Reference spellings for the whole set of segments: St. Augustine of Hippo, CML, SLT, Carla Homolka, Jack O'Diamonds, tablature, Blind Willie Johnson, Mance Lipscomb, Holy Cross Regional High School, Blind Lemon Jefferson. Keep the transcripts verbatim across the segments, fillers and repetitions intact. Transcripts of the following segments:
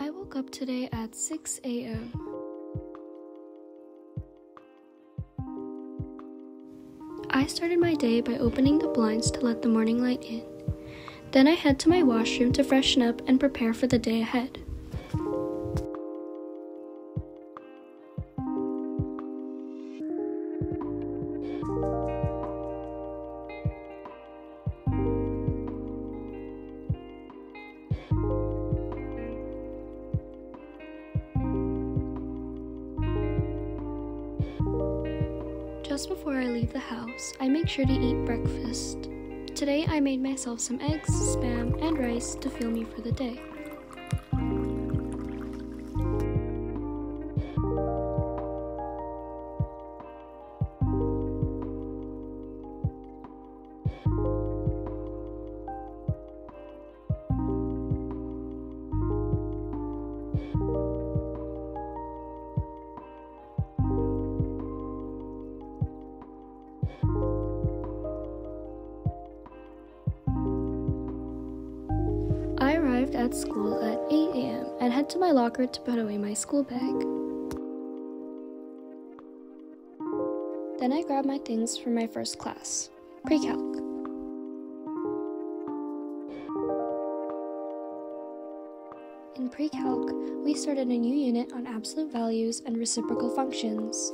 I woke up today at six a m I started my day by opening the blinds to let the morning light in. Then I head to my washroom to freshen up and prepare for the day ahead. Just before I leave the house, I make sure to eat breakfast. Today I made myself some eggs, spam, and rice to fuel me for the day. At school at eight a m and head to my locker to put away my school bag. Then I grab my things for my first class, pre-calc. In pre-calc, we started a new unit on absolute values and reciprocal functions.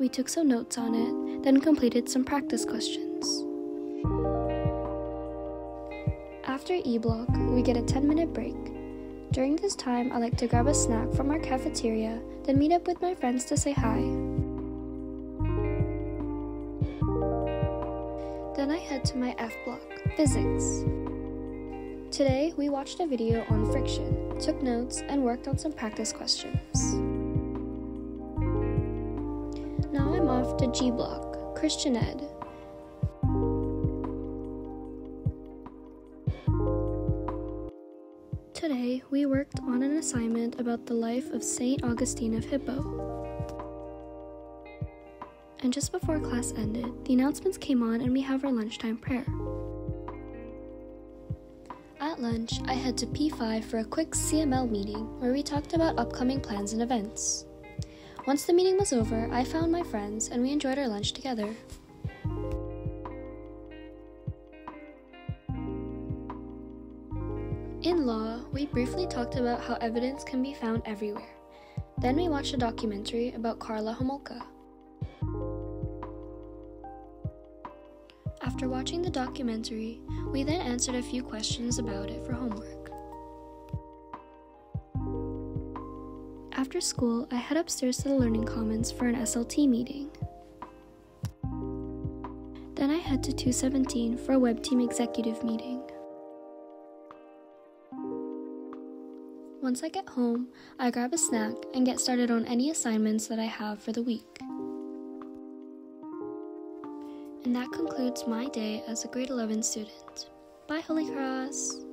We took some notes on it, then completed some practice questions. After E-block, we get a ten minute break. During this time, I like to grab a snack from our cafeteria, then meet up with my friends to say hi. Then I head to my F-block, physics. Today, we watched a video on friction, took notes, and worked on some practice questions. Now I'm off to G-block, Christian Ed. Today, we worked on an assignment about the life of Saint Augustine of Hippo. And just before class ended, the announcements came on and we have our lunchtime prayer. At lunch, I head to P five for a quick C M L meeting where we talked about upcoming plans and events. Once the meeting was over, I found my friends and we enjoyed our lunch together. In law, we briefly talked about how evidence can be found everywhere. Then we watched a documentary about Carla Homolka. After watching the documentary, we then answered a few questions about it for homework. After school, I head upstairs to the Learning Commons for an S L T meeting. Then I head to two seventeen for a web team executive meeting. Once I get home, I grab a snack and get started on any assignments that I have for the week. And that concludes my day as a grade eleven student. Bye, Holy Cross!